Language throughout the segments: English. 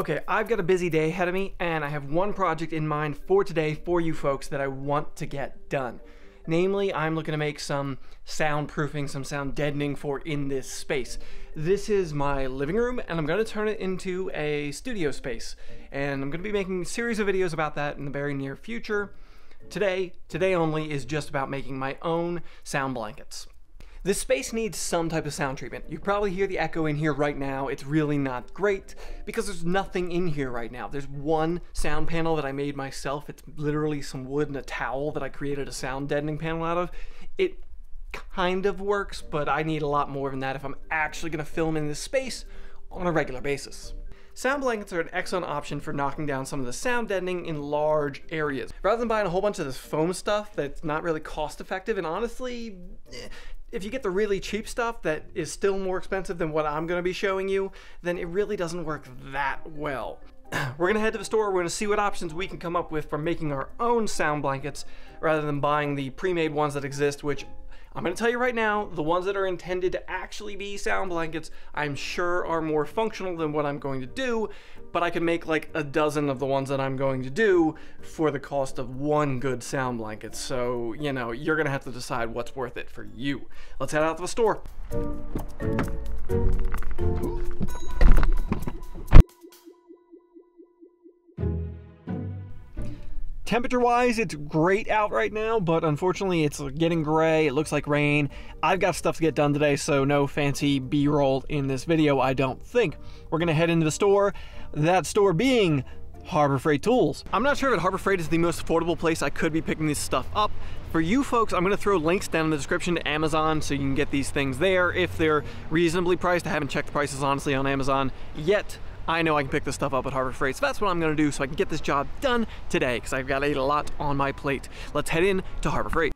Okay, I've got a busy day ahead of me, and I have one project in mind for today for you folks that I want to get done. Namely, I'm looking to make some soundproofing, some sound deadening for in this space. This is my living room, and I'm going to turn it into a studio space. And I'm going to be making a series of videos about that in the very near future. Today only, is just about making my own sound blankets. This space needs some type of sound treatment. You probably hear the echo in here right now. It's really not great because there's nothing in here right now. There's one sound panel that I made myself. It's literally some wood and a towel that I created a sound deadening panel out of. It kind of works, but I need a lot more than that if I'm actually gonna film in this space on a regular basis. Sound blankets are an excellent option for knocking down some of the sound deadening in large areas. Rather than buying a whole bunch of this foam stuff that's not really cost effective, and honestly, if you get the really cheap stuff that is still more expensive than what I'm gonna be showing you, then it really doesn't work that well. We're gonna head to the store, we're gonna see what options we can come up with for making our own sound blankets rather than buying the pre-made ones that exist, which I'm gonna tell you right now, the ones that are intended to actually be sound blankets, I'm sure are more functional than what I'm going to do, but I could make like a dozen of the ones that I'm going to do for the cost of one good sound blanket. So, you know, you're gonna have to decide what's worth it for you. Let's head out to the store. Temperature-wise, it's great out right now, but unfortunately it's getting gray, it looks like rain. I've got stuff to get done today, so no fancy B-roll in this video, I don't think. We're gonna head into the store, that store being Harbor Freight Tools. I'm not sure if Harbor Freight is the most affordable place I could be picking this stuff up. For you folks, I'm gonna throw links down in the description to Amazon so you can get these things there if they're reasonably priced. I haven't checked the prices honestly on Amazon yet. I know I can pick this stuff up at Harbor Freight, so that's what I'm gonna do so I can get this job done today because I've got a lot on my plate. Let's head in to Harbor Freight.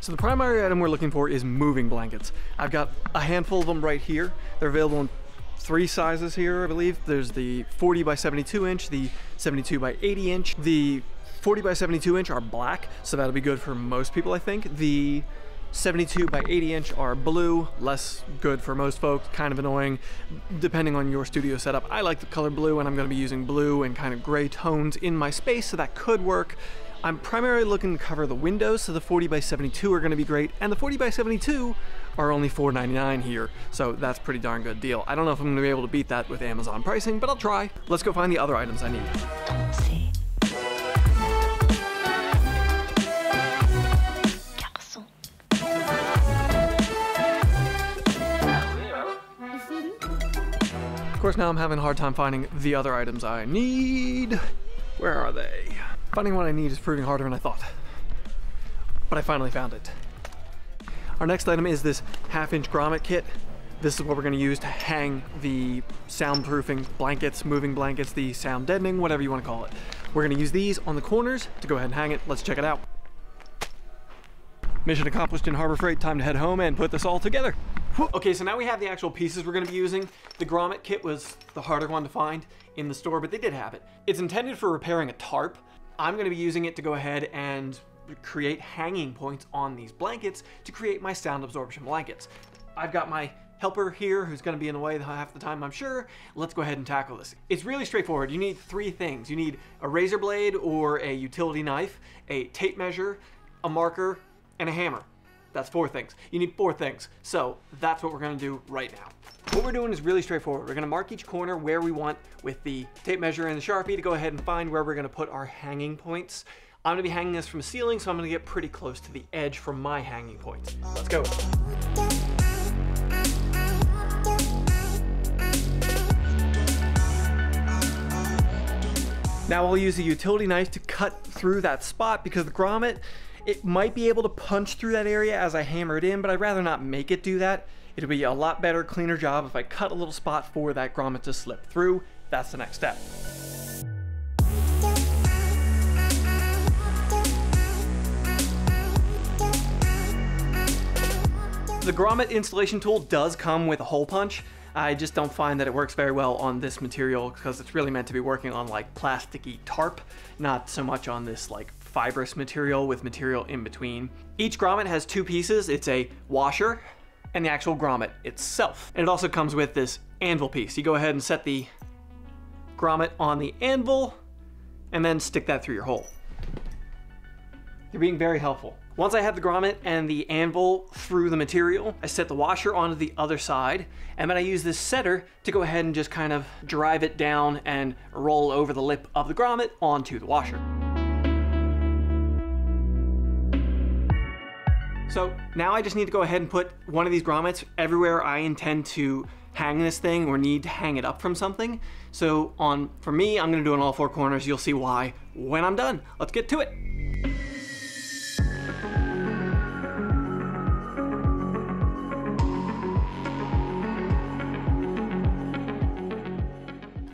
So the primary item we're looking for is moving blankets. I've got a handful of them right here. They're available in three sizes here, I believe. There's the 40 by 72 inch, the 72 by 80 inch. The 40 by 72 inch are black, so that'll be good for most people, I think. The 72 by 80 inch are blue, less good for most folks, kind of annoying, depending on your studio setup. I like the color blue, and I'm gonna be using blue and kind of gray tones in my space, so that could work. I'm primarily looking to cover the windows, so the 40 by 72 are gonna be great, and the 40 by 72 are only $4.99 here, so that's a pretty darn good deal. I don't know if I'm gonna be able to beat that with Amazon pricing, but I'll try. Let's go find the other items I need. Of course, now I'm having a hard time finding the other items I need. Where are they? Finding what I need is proving harder than I thought, but I finally found it. Our next item is this half-inch grommet kit. This is what we're gonna use to hang the soundproofing blankets, moving blankets, the sound deadening, whatever you wanna call it. We're gonna use these on the corners to go ahead and hang it. Let's check it out. Mission accomplished in Harbor Freight, time to head home and put this all together. Okay, so now we have the actual pieces we're gonna be using. The grommet kit was the harder one to find in the store, but they did have it. It's intended for repairing a tarp. I'm gonna be using it to go ahead and create hanging points on these blankets to create my sound absorption blankets. I've got my helper here who's gonna be in the way half the time, I'm sure. Let's go ahead and tackle this. It's really straightforward. You need three things. You need a razor blade or a utility knife, a tape measure, a marker, and a hammer. That's four things. You need four things. So that's what we're gonna do right now. What we're doing is really straightforward. We're gonna mark each corner where we want with the tape measure and the Sharpie to go ahead and find where we're gonna put our hanging points. I'm gonna be hanging this from a ceiling, so I'm gonna get pretty close to the edge for my hanging points. Let's go. Now I'll use a utility knife to cut through that spot because the grommet, it might be able to punch through that area as I hammer it in, but I'd rather not make it do that. It'll be a lot better, cleaner job if I cut a little spot for that grommet to slip through. That's the next step. The grommet installation tool does come with a hole punch. I just don't find that it works very well on this material because it's really meant to be working on like plasticky tarp, not so much on this like fibrous material with material in between. Each grommet has two pieces. It's a washer and the actual grommet itself. And it also comes with this anvil piece. You go ahead and set the grommet on the anvil and then stick that through your hole. You're being very helpful. Once I have the grommet and the anvil through the material, I set the washer onto the other side, and then I use this setter to go ahead and just kind of drive it down and roll over the lip of the grommet onto the washer. So now I just need to go ahead and put one of these grommets everywhere I intend to hang this thing or need to hang it up from something. So for me, I'm gonna do it on all four corners. You'll see why when I'm done. Let's get to it.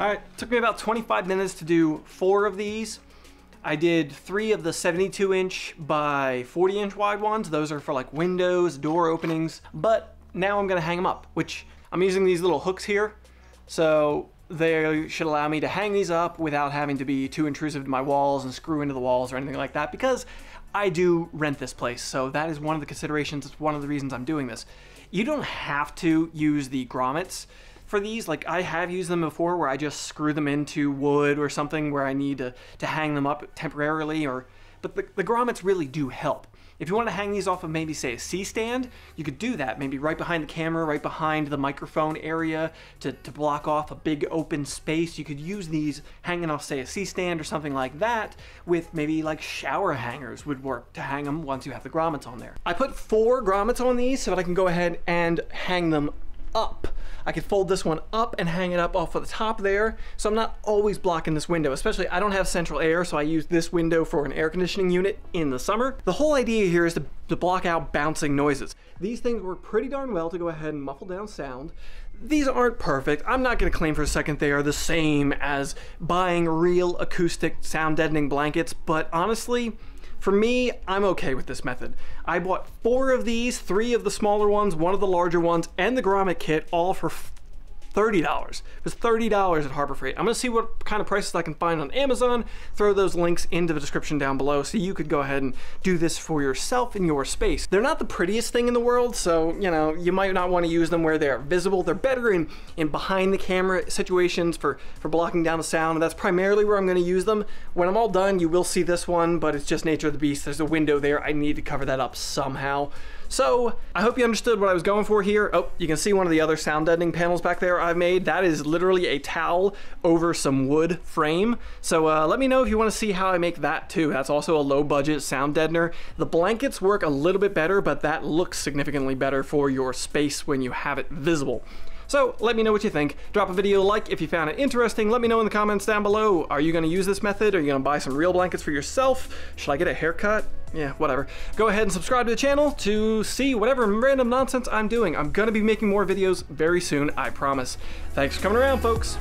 All right, it took me about 25 minutes to do 4 of these. I did 3 of the 72-inch by 40-inch wide ones. Those are for like windows, door openings, but now I'm gonna hang them up, which I'm using these little hooks here. So they should allow me to hang these up without having to be too intrusive to my walls and screw into the walls or anything like that, because I do rent this place. So that is one of the considerations. It's one of the reasons I'm doing this. You don't have to use the grommets for these. Like, I have used them before where I just screw them into wood or something where I need to hang them up temporarily, but the grommets really do help. If you want to hang these off of maybe, say, a C-stand, you could do that, maybe right behind the camera, right behind the microphone area to block off a big open space. You could use these hanging off, say, a C-stand or something like that, with maybe like shower hangers would work to hang them once you have the grommets on there. I put 4 grommets on these so that I can go ahead and hang them up. I could fold this one up and hang it up off of the top there, so I'm not always blocking this window, especially I don't have central air, so I use this window for an air conditioning unit in the summer. The whole idea here is to block out bouncing noises. These things work pretty darn well to go ahead and muffle down sound. These aren't perfect. I'm not gonna claim for a second they are the same as buying real acoustic sound deadening blankets, but honestly, for me, I'm okay with this method. I bought 4 of these, 3 of the smaller ones, 1 of the larger ones, and the grommet kit, all for $30. It was $30 at Harbor Freight. I'm gonna see what kind of prices I can find on Amazon, throw those links into the description down below so you could go ahead and do this for yourself in your space. They're not the prettiest thing in the world, so you know, you might not wanna use them where they're visible. They're better in behind the camera situations for blocking down the sound, and that's primarily where I'm gonna use them. When I'm all done, you will see this one, but it's just nature of the beast. There's a window there. I need to cover that up somehow. So I hope you understood what I was going for here. Oh, you can see one of the other sound deadening panels back there I've made. That is literally a towel over some wood frame. So let me know if you want to see how I make that too. That's also a low budget sound deadener. The blankets work a little bit better, but that looks significantly better for your space when you have it visible. So let me know what you think. Drop a video like if you found it interesting. Let me know in the comments down below. Are you gonna use this method? Are you gonna buy some real blankets for yourself? Should I get a haircut? Yeah, whatever. Go ahead and subscribe to the channel to see whatever random nonsense I'm doing. I'm gonna be making more videos very soon, I promise. Thanks for coming around, folks.